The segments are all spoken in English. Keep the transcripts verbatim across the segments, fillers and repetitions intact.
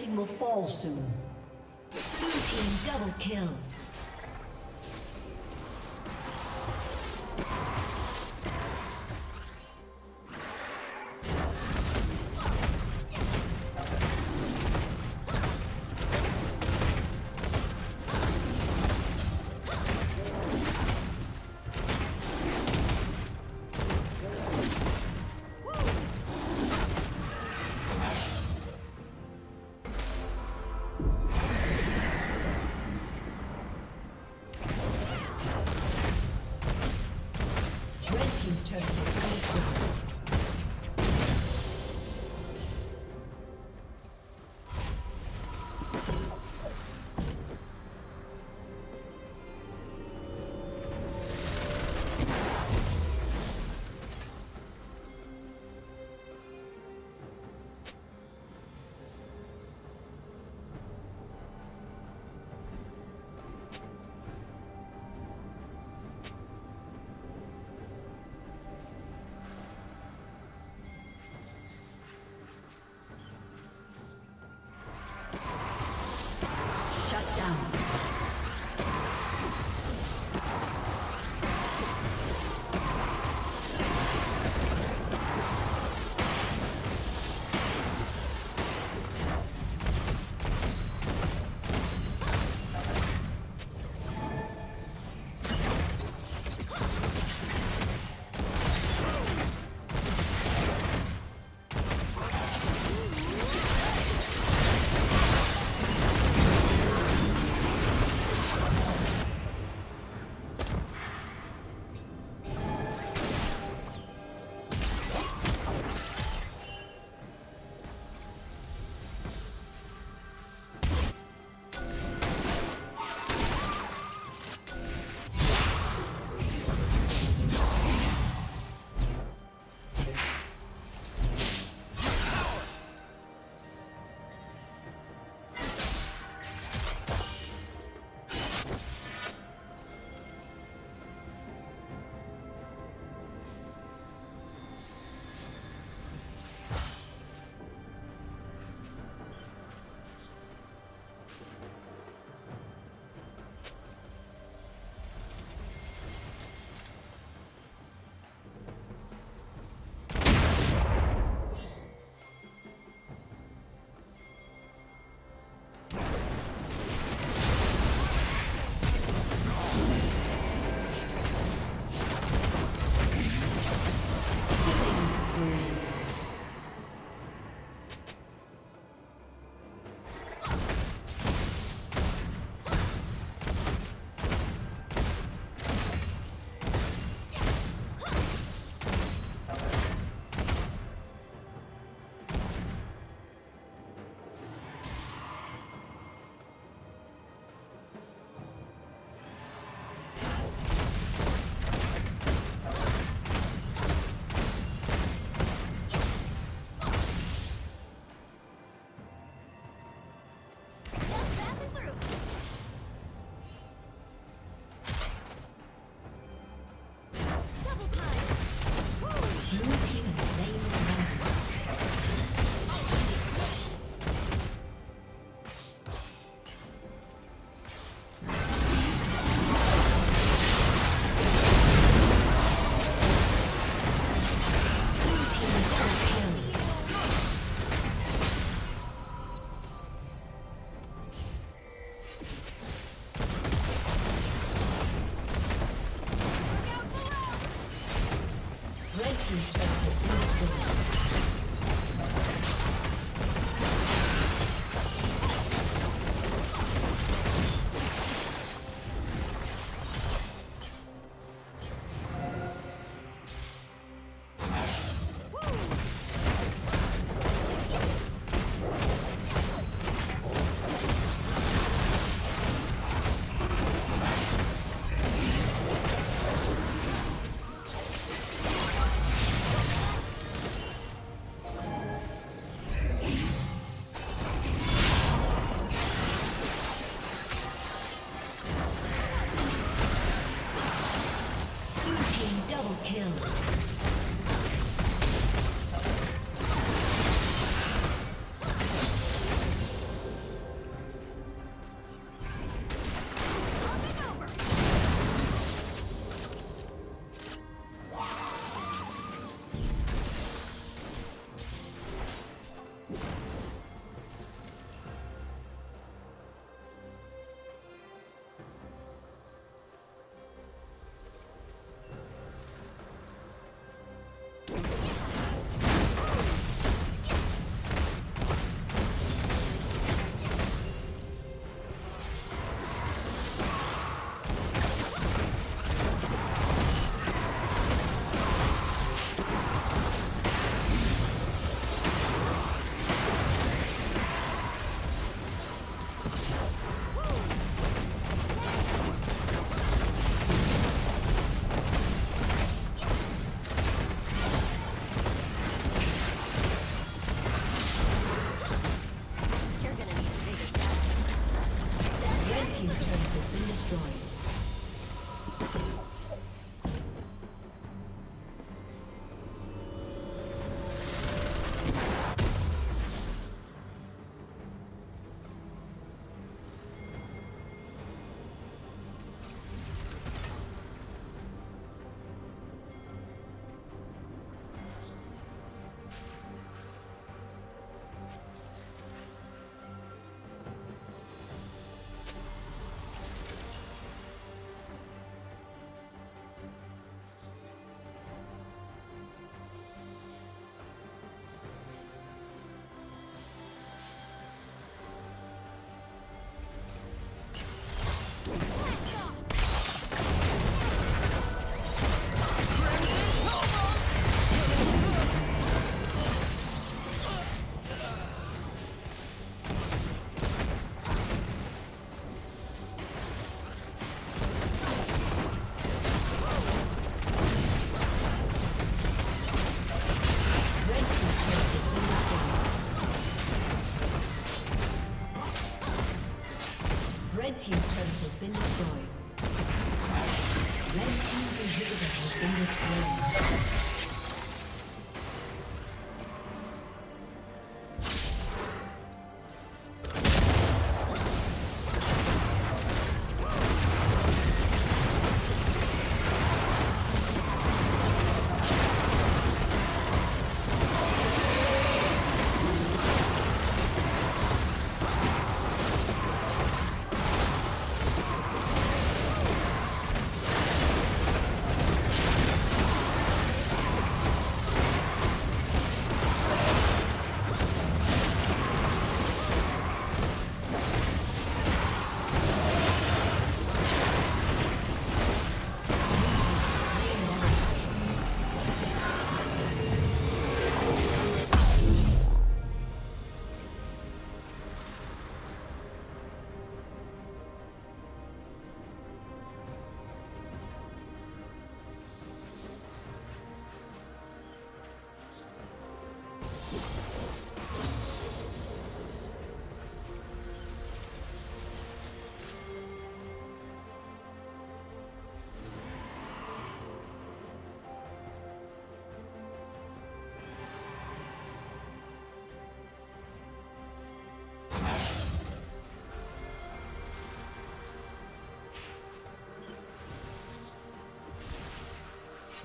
plating will fall soon. Blue team double kill.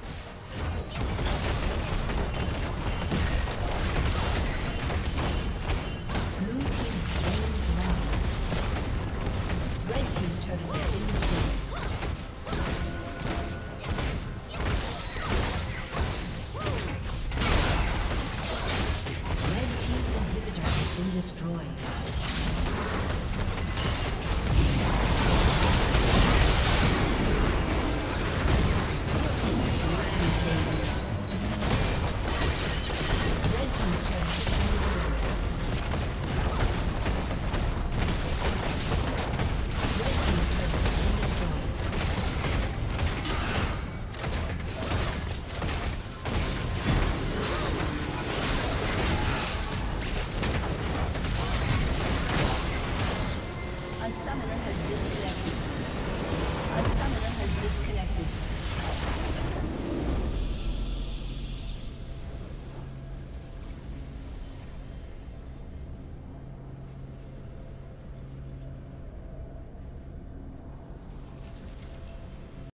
You